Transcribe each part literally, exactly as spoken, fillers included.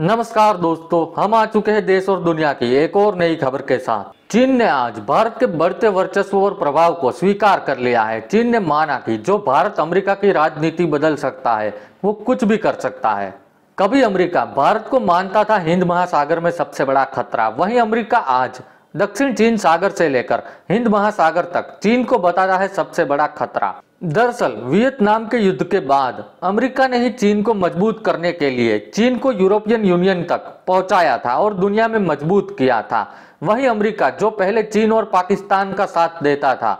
नमस्कार दोस्तों, हम आ चुके हैं देश और दुनिया की एक और नई खबर के साथ। चीन ने आज भारत के बढ़ते वर्चस्व और प्रभाव को स्वीकार कर लिया है। चीन ने माना कि जो भारत अमेरिका की राजनीति बदल सकता है वो कुछ भी कर सकता है। कभी अमेरिका भारत को मानता था हिंद महासागर में सबसे बड़ा खतरा, वहीं अमेरिका आज दक्षिण चीन सागर से लेकर हिंद महासागर तक चीन को बताता है सबसे बड़ा खतरा। दरअसल वियतनाम के युद्ध के बाद अमेरिका ने ही चीन को मजबूत करने के लिए चीन को यूरोपियन यूनियन तक पहुंचाया था और दुनिया में मजबूत किया था। वहीं अमेरिका जो पहले चीन और पाकिस्तान का साथ देता था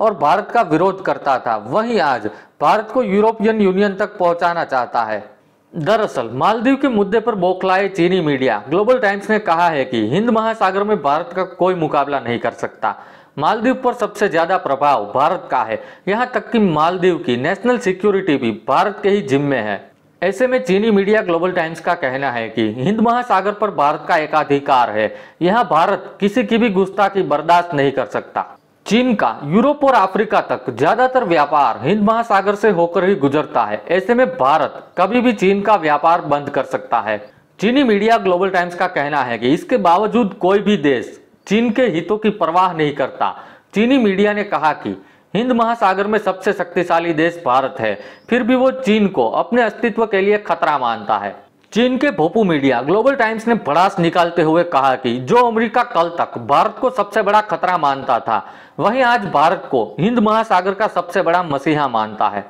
और भारत का विरोध करता था, वहीं आज भारत को यूरोपियन यूनियन तक पहुंचाना चाहता है। दरअसल मालदीव के मुद्दे पर बौखलाए चीनी मीडिया ग्लोबल टाइम्स ने कहा है कि हिंद महासागर में भारत का कोई मुकाबला नहीं कर सकता। मालदीव पर सबसे ज्यादा प्रभाव भारत का है, यहाँ तक कि मालदीव की नेशनल सिक्योरिटी भी भारत के ही जिम्मे है। ऐसे में चीनी मीडिया ग्लोबल टाइम्स का कहना है कि हिंद महासागर पर भारत का एकाधिकार है, यहाँ भारत किसी की भी गुस्ताखी बर्दाश्त नहीं कर सकता। चीन का यूरोप और अफ्रीका तक ज्यादातर व्यापार हिंद महासागर से होकर ही गुजरता है, ऐसे में भारत कभी भी चीन का व्यापार बंद कर सकता है। चीनी मीडिया ग्लोबल टाइम्स का कहना है कि इसके बावजूद कोई भी देश चीन के हितों की परवाह नहीं करता। चीनी मीडिया ने कहा कि हिंद महासागर में सबसे शक्तिशाली देश भारत है, फिर भी वो चीन को अपने अस्तित्व के लिए खतरा मानता है। चीन के भोपू मीडिया ग्लोबल टाइम्स ने भड़ास निकालते हुए कहा कि जो अमेरिका कल तक भारत को सबसे बड़ा खतरा मानता था, वहीं आज भारत को हिंद महासागर का सबसे बड़ा मसीहा मानता है।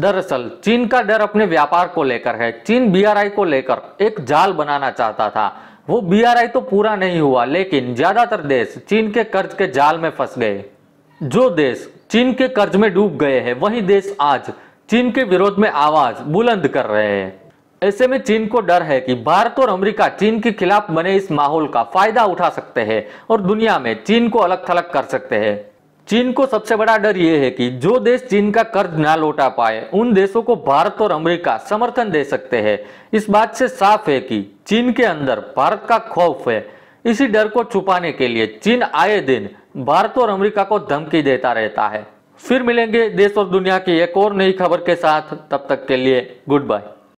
दरअसल चीन का डर अपने व्यापार को लेकर है। चीन बी आर आई को लेकर एक जाल बनाना चाहता था, वो बी आर आई तो पूरा नहीं हुआ, लेकिन ज्यादातर देश चीन के कर्ज के जाल में फंस गए। जो देश चीन के कर्ज में डूब गए हैं, वही देश आज चीन के विरोध में आवाज बुलंद कर रहे हैं। ऐसे में चीन को डर है कि भारत और अमेरिका चीन के खिलाफ बने इस माहौल का फायदा उठा सकते हैं और दुनिया में चीन को अलग थलग कर सकते हैं। चीन को सबसे बड़ा डर ये है कि जो देश चीन का कर्ज ना लौटा पाए, उन देशों को भारत और अमेरिका समर्थन दे सकते हैं। इस बात से साफ है कि चीन के अंदर भारत का खौफ है। इसी डर को छुपाने के लिए चीन आए दिन भारत और अमेरिका को धमकी देता रहता है। फिर मिलेंगे देश और दुनिया की एक और नई खबर के साथ, तब तक के लिए गुड बाय।